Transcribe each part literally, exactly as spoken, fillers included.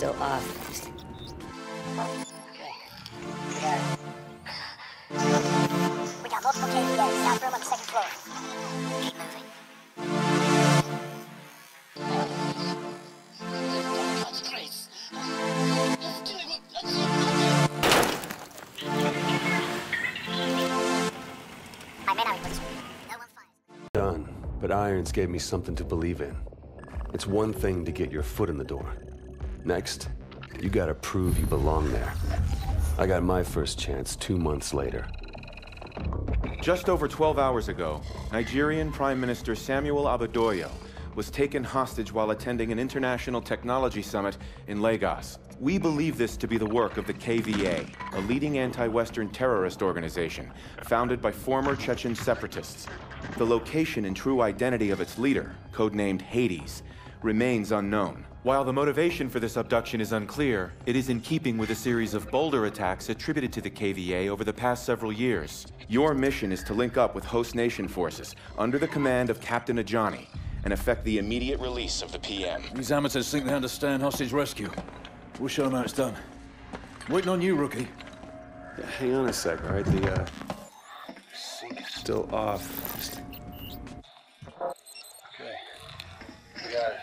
still off. Okay. We got it. We got multiple K V As. South room on the second floor. Keep moving. I may not be listening. No one finds me. Done. But Irons gave me something to believe in. It's one thing to get your foot in the door. Next, you gotta prove you belong there. I got my first chance two months later. Just over twelve hours ago, Nigerian Prime Minister Samuel Abadoyo was taken hostage while attending an international technology summit in Lagos. We believe this to be the work of the K V A, a leading anti-Western terrorist organization founded by former Chechen separatists. The location and true identity of its leader, codenamed Hades, remains unknown. While the motivation for this abduction is unclear, it is in keeping with a series of bolder attacks attributed to the K V A over the past several years. Your mission is to link up with host nation forces under the command of Captain Ajani and effect the immediate release of the P M. These amateurs think they understand hostage rescue. We'll show them how it's done. Waiting on you, rookie. Yeah, hang on a sec, all right? The, uh... still off. Okay. We got it.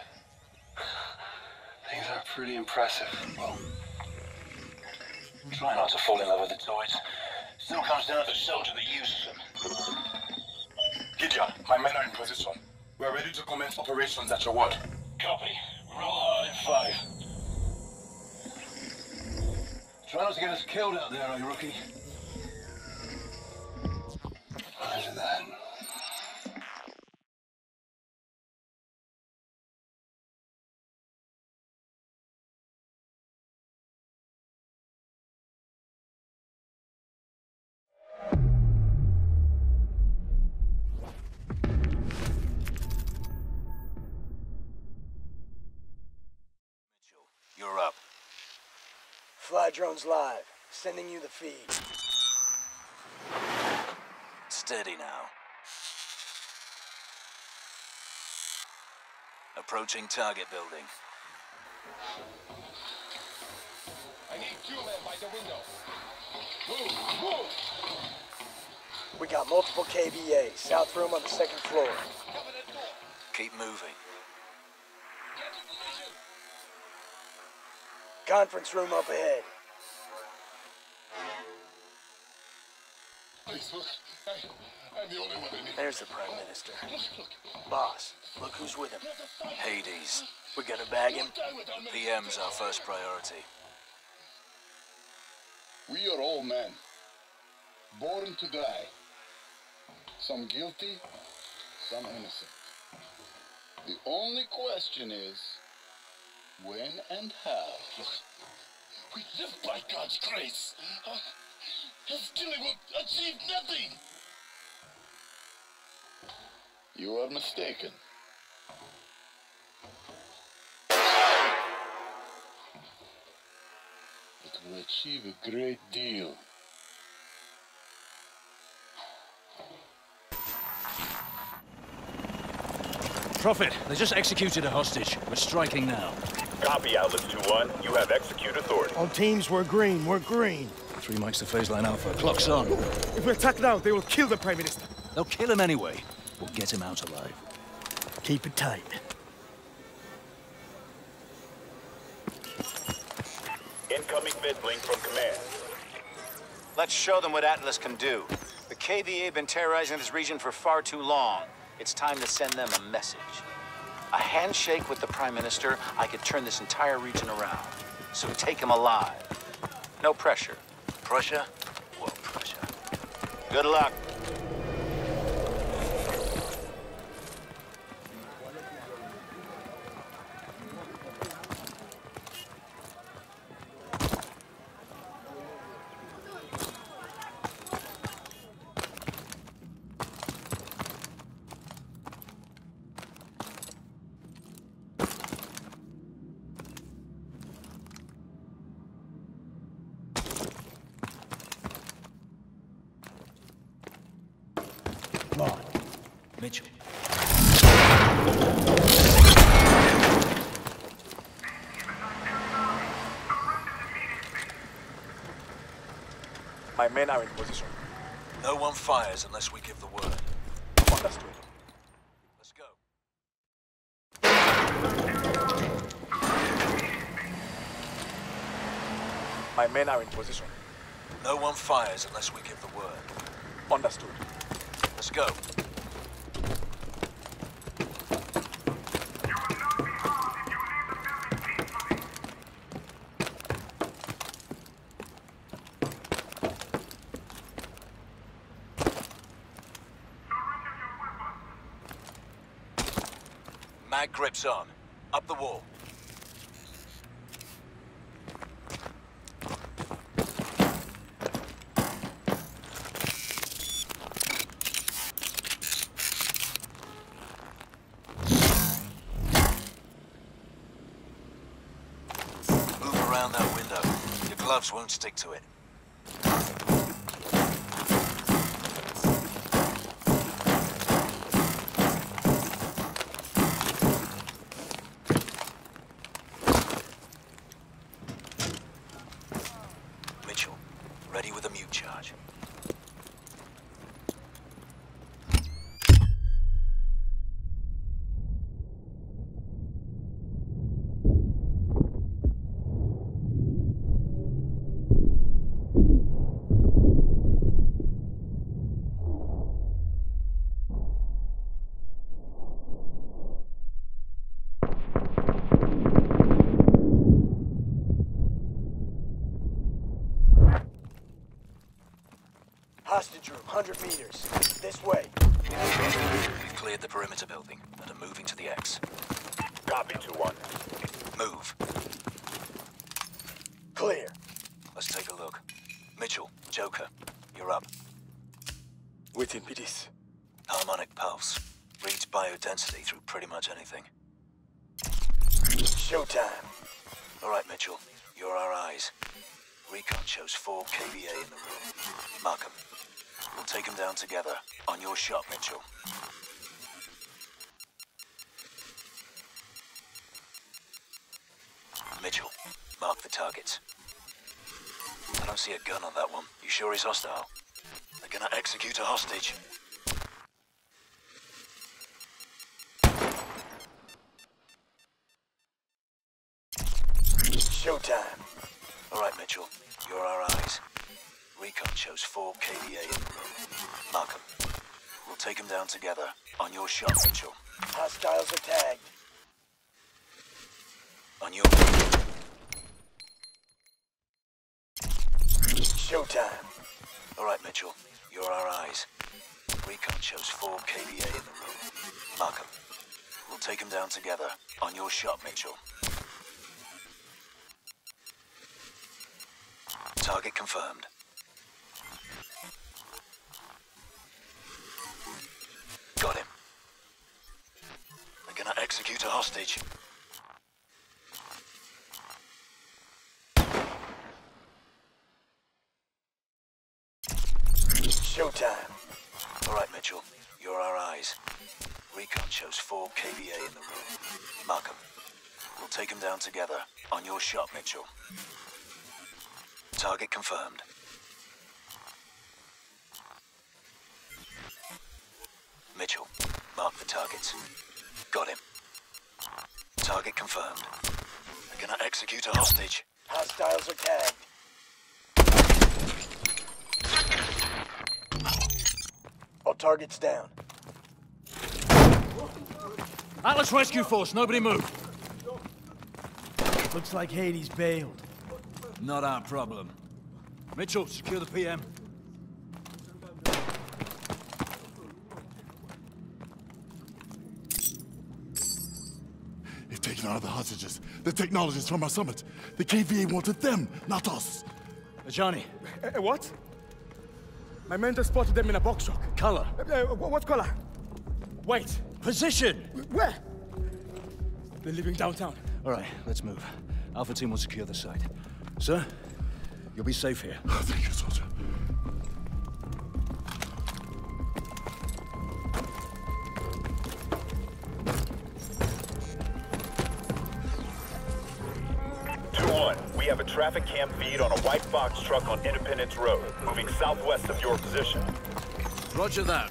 Things are pretty impressive. Well, try not to fall in love with the toys. Still comes down to the soldier that uses them. Gideon, my men are in position. We're ready to commence operations at your word. Copy. Roll hard in five. Try not to get us killed out there, are you, rookie? Roger that. Mitchell, you're up. Fly drones live, sending you the feed. Steady now. Approaching target building. I need two men by the window. Move, move! We got multiple K V A, south room on the second floor. Keep moving. Conference room up ahead. There's the Prime Minister. Boss, look who's with him. Hades. We're gonna bag him. P M's our first priority. We are all men. Born to die. Some guilty, some innocent. The only question is... when and how? Look, we live by God's grace. Uh, his killing will achieve nothing. You are mistaken. It will achieve a great deal. Prophet, they just executed a hostage. We're striking now. Copy, Atlas two one. You have execute authority. All teams, we're green. We're green. Three mics to phase line alpha. Clock's on. If we attack now, they will kill the Prime Minister. They'll kill him anyway. We'll get him out alive. Keep it tight. Incoming vid link from command. Let's show them what Atlas can do. The K V A have been terrorizing this region for far too long. It's time to send them a message. A handshake with the Prime Minister, I could turn this entire region around. So take him alive. No pressure. Pressure? Well, pressure. Good luck. Mitchell. My men are in position. No one fires unless we give the word. Understood. Let's go. My men are in position. No one fires unless we give the word. Understood. Let's go. Mag grips on. Up the wall. Move around that window. Your gloves won't stick to it. Hostage room, one hundred meters. This way. We've cleared the perimeter building and are moving to the X. Copy, two one. Move. Clear. Let's take a look. Mitchell, Joker, you're up. Within meters. Harmonic pulse. Reads biodensity through pretty much anything. Showtime. All right, Mitchell, you're our eyes. Recon shows four K V A in the room. Mark them. We'll take them down together. On your shot, Mitchell. Mitchell, mark the targets. I don't see a gun on that one. You sure he's hostile? They're gonna execute a hostage. Showtime. All right, Mitchell, you're our eyes. Recon shows four K V A in the room. Mark them. We'll take them down together. On your shot, Mitchell. Hostiles are tagged. On your... Showtime. All right, Mitchell, you're our eyes. Recon shows four K V A in the room. Mark them. We'll take them down together. On your shot, Mitchell. Target confirmed. Got him. They're gonna execute a hostage. Showtime. All right, Mitchell, you're our eyes. Recon shows four K V A in the room. Mark them. We'll take them down together. On your shot, Mitchell. Target confirmed. Mitchell, mark the targets. Got him. Target confirmed. They're gonna execute a hostage. Hostiles are tagged. All targets down. Atlas Rescue Force, nobody move. Looks like Hades bailed. Not our problem. Mitchell, secure the P M. They've taken out the hostages. The technologists from our summit. The K V A wanted them, not us. Ajani. Uh, what? My men just spotted them in a box truck. Color. Uh, what color? Wait. Position. Where? They're leaving downtown. All right, let's move. Alpha team will secure the site. Sir, you'll be safe here. Oh, thank you, soldier. two one, one, we have a traffic cam feed on a white box truck on Independence Road, moving southwest of your position. Roger that.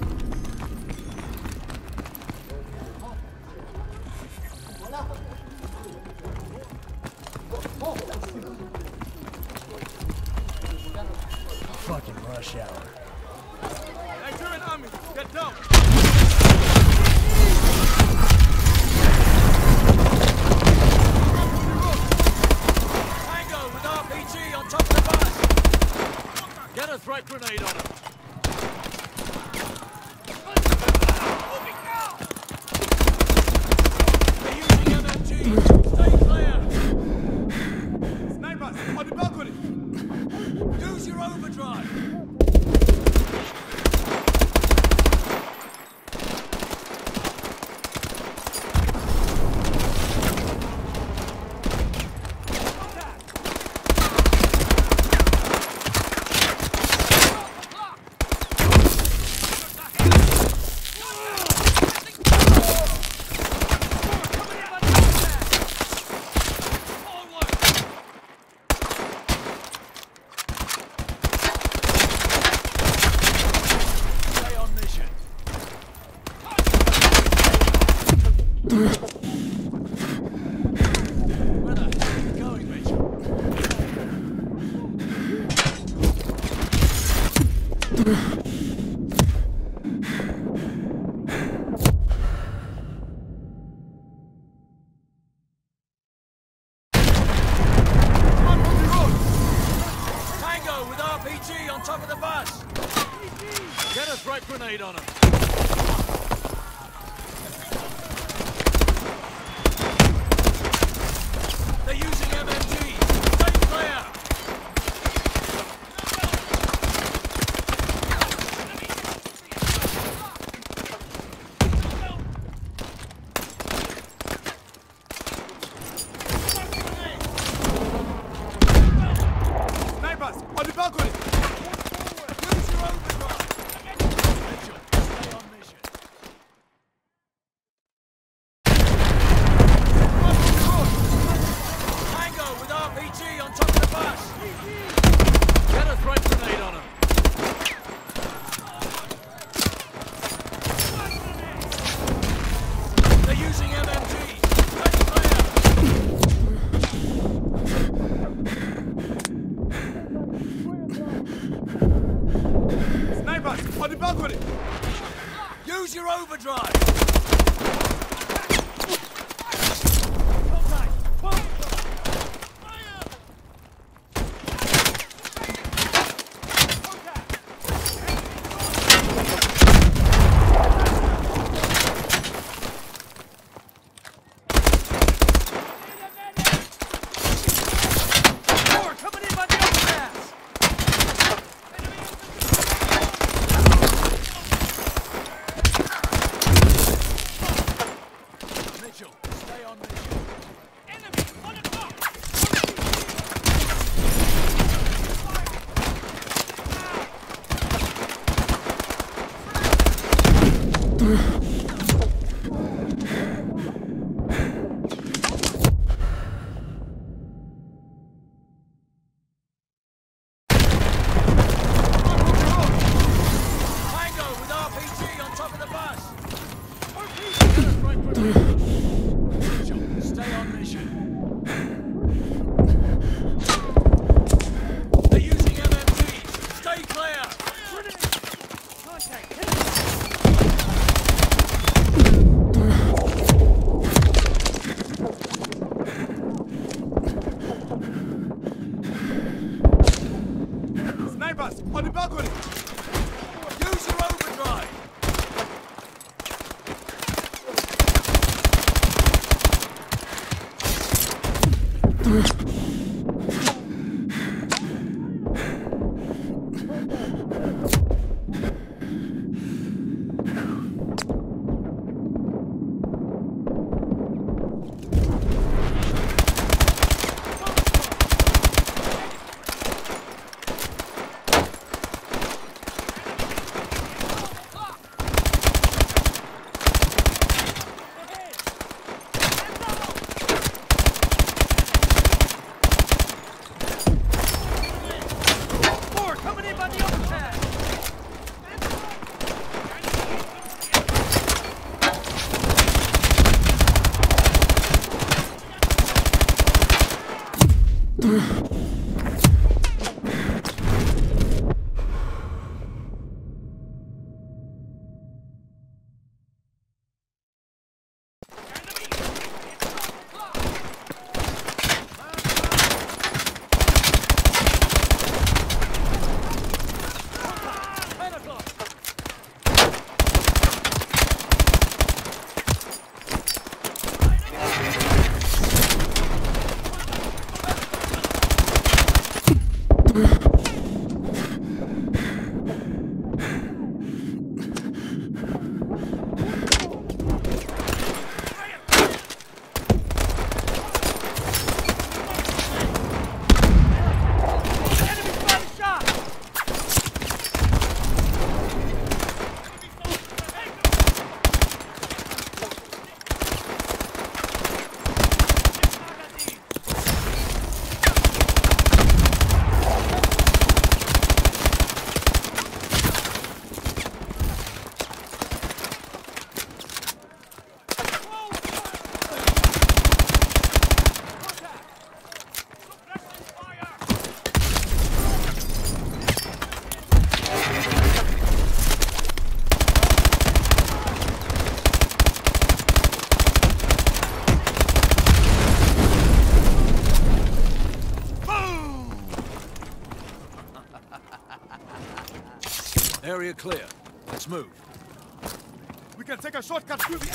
Fucking rush hour. Nigerian army, get down! Tango with R P G on top of the bus! Get a frag grenade on him! Stay clear! Contact! Area clear. Let's move. We can take a shortcut through the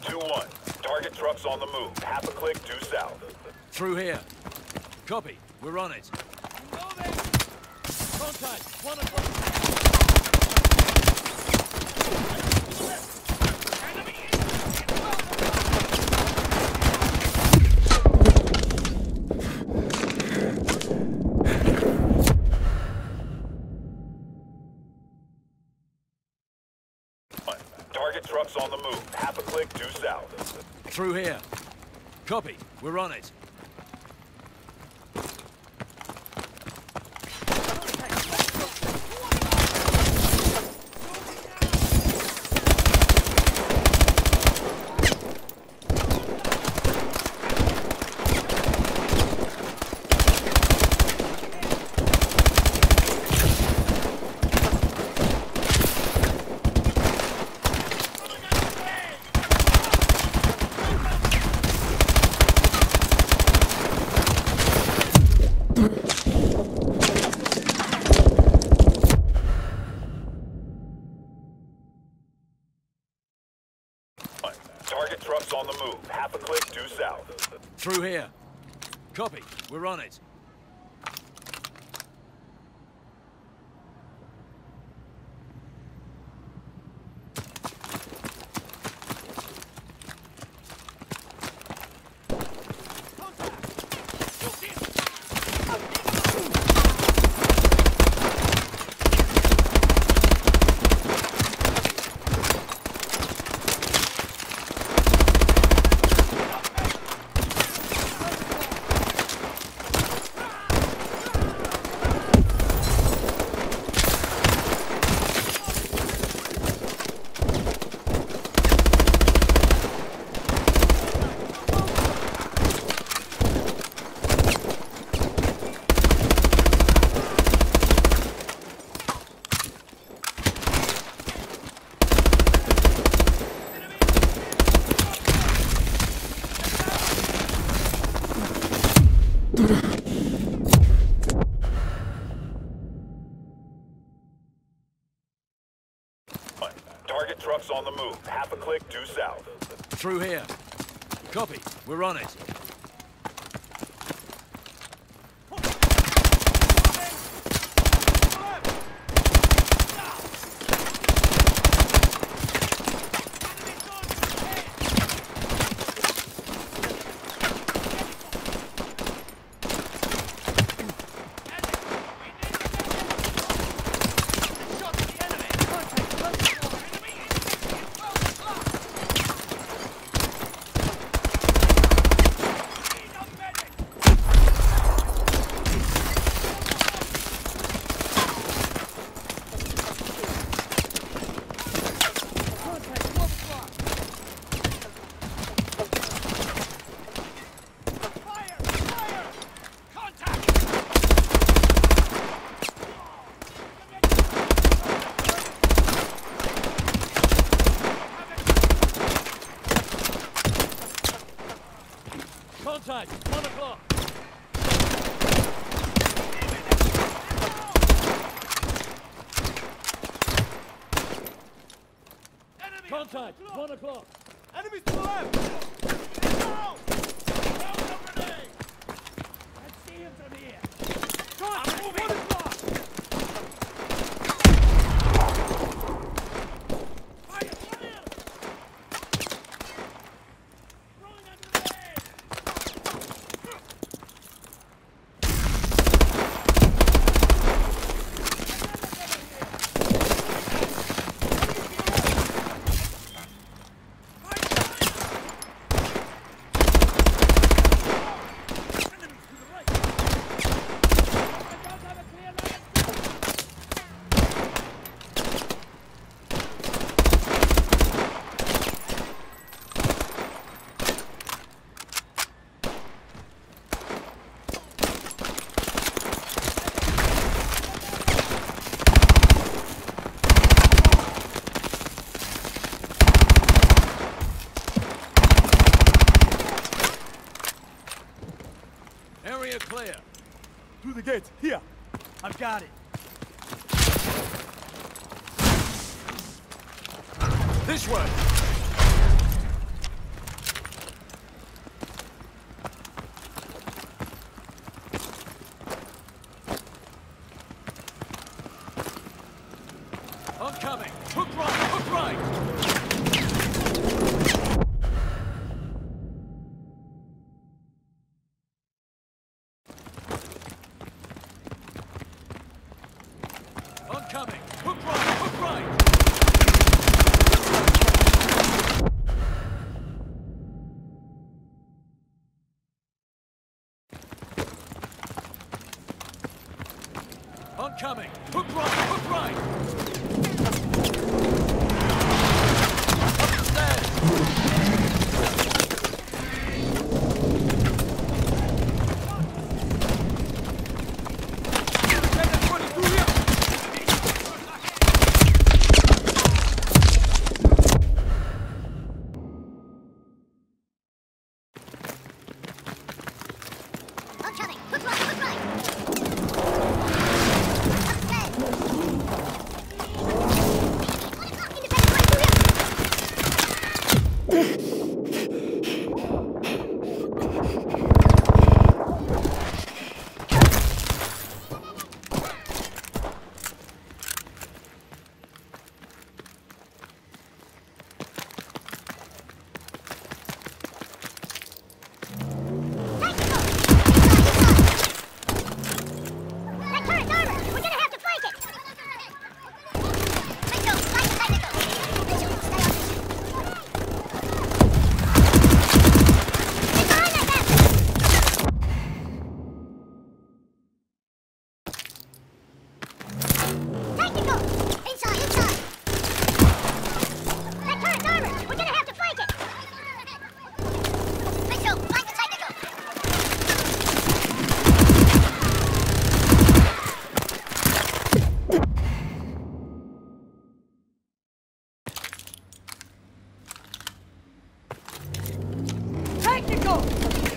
alleys. two one. Target trucks on the move. Half a click due south. Through here. Copy. We're on it. Moving. Contact. One o'clock. Trucks on the move. Half a click due south. Through here. Copy. We're on it. Through here. Copy. We're on it. Target trucks on the move. Half a click due south. Through here. Copy. We're on it. Contact! One o'clock! Enemy! Contact! One o'clock! Enemies to the left! Down! Down the grenade! I see him from here! Contact! One o'clock! Here, I've got it. This way. I'm coming. Hook right, hook right. Coming. Hook right, hook right. I'm coming. Hook right, hook right.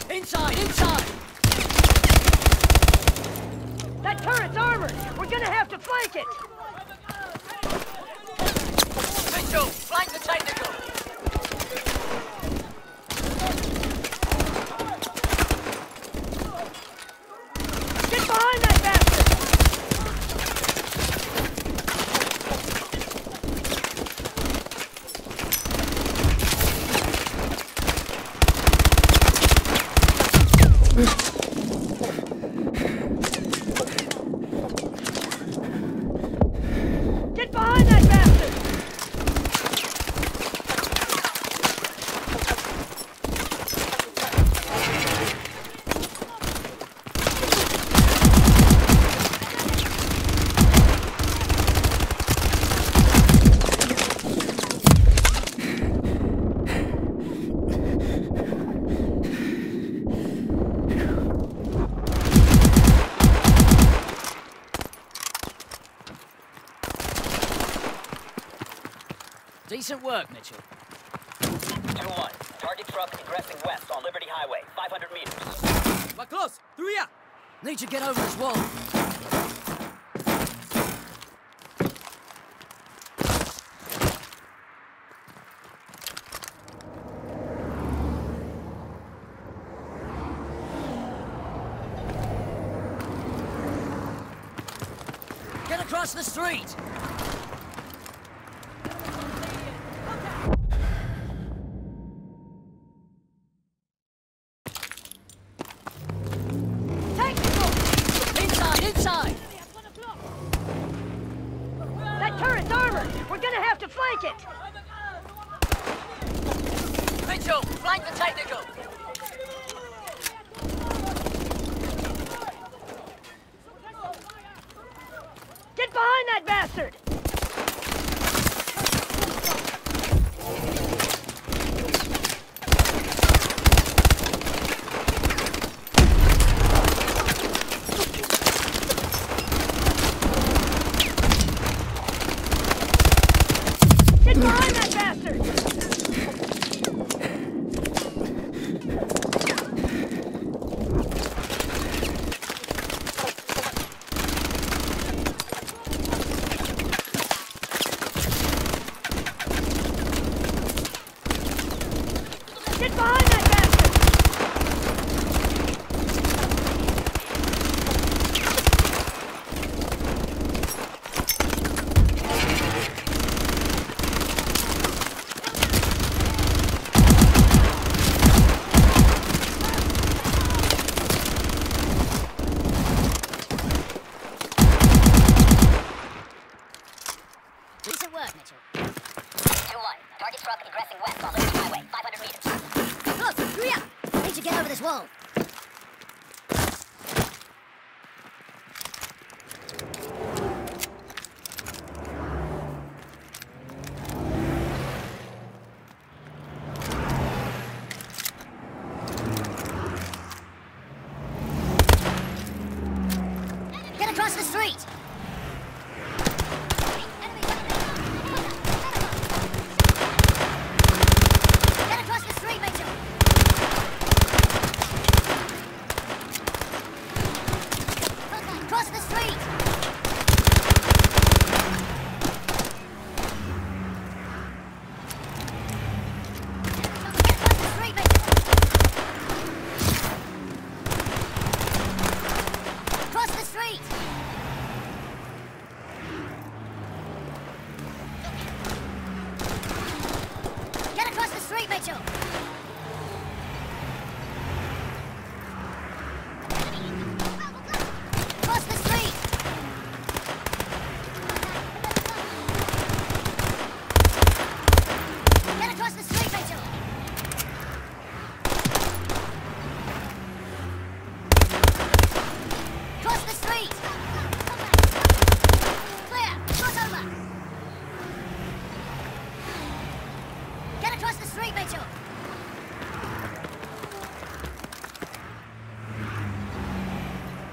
Inside, inside! That turret's armored! We're gonna have to flank it! Mitchell, flank the technical! Get behind that decent work, Mitchell. two one. Target truck egressing west on Liberty Highway, five hundred meters. Need to get over his wall. Get across the street! Mitchell, flank the technical! Get behind that bastard! Decent work, Mitchell. two one. Target's Prophet aggressing west while losing highway. five hundred meters. Look, hurry up! Need to get over this wall. Get across the street!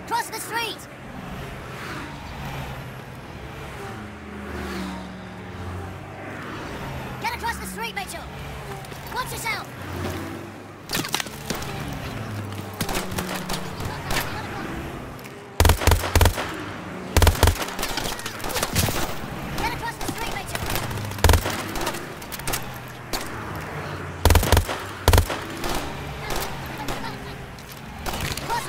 Cross the street, Mitchell! Watch yourself! Get across the street, Mitchell! Cross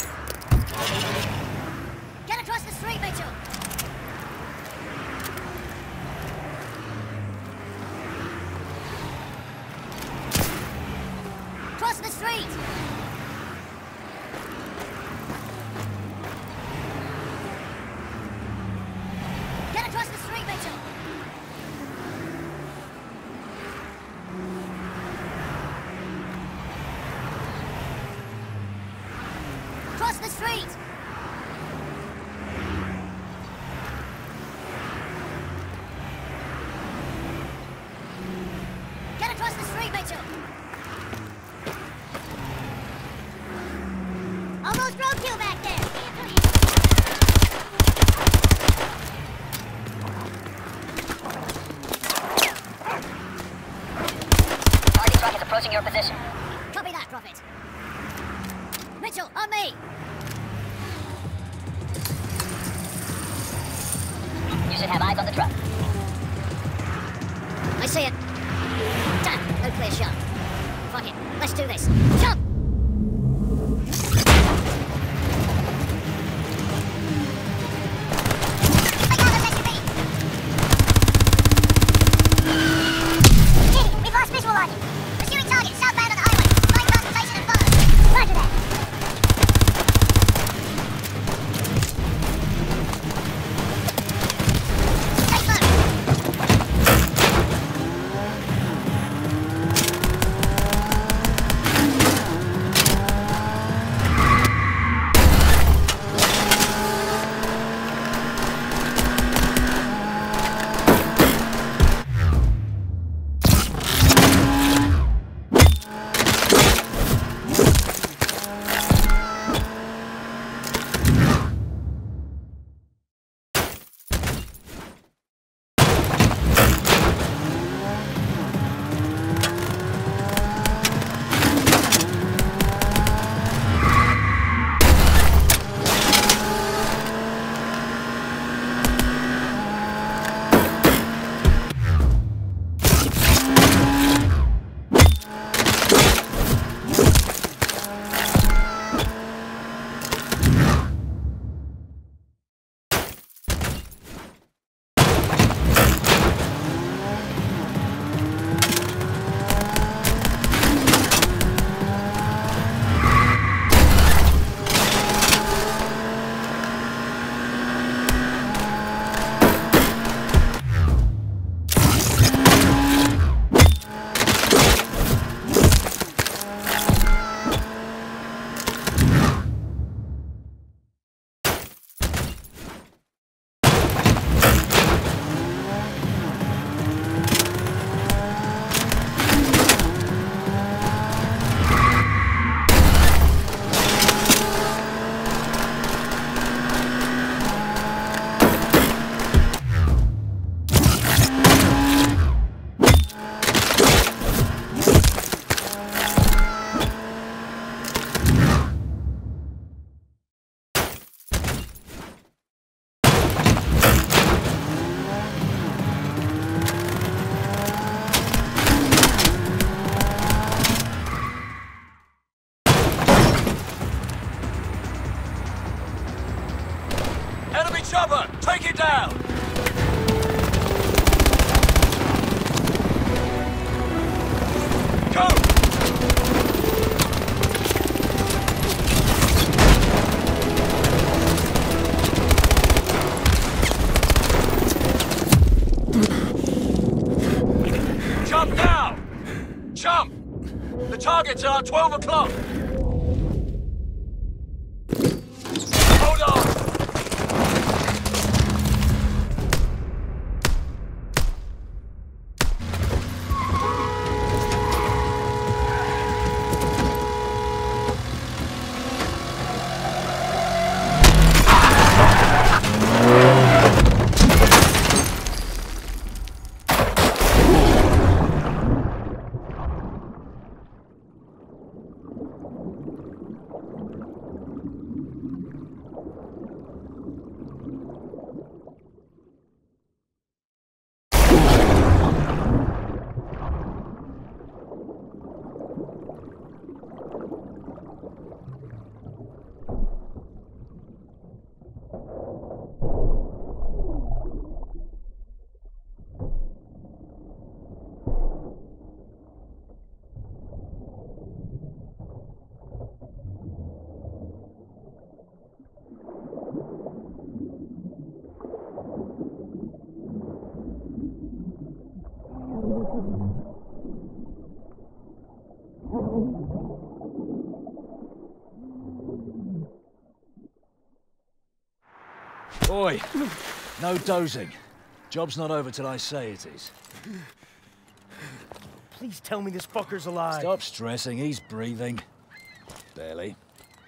the street! Across the street, Mitchell! Cross the street! Get across the street, Mitchell! Cross the street! Cross the street, Mitchell! Almost broke you back there! your position. Copy that, Prophet. Mitchell, on me! You should have eyes on the truck. I see it. Done. No clear shot. Fuck it. Let's do this. Jump! twelve o'clock! Hold on! Boy, no dozing. Job's not over till I say it is. Please tell me this fucker's alive. Stop stressing, he's breathing. Barely.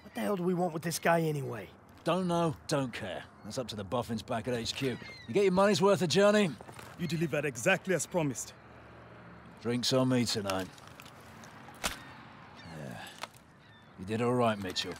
What the hell do we want with this guy anyway? Don't know, don't care. That's up to the boffins back at H Q. You get your money's worth of Ajani? You delivered exactly as promised. Drinks on me tonight. You did all right, Mitchell.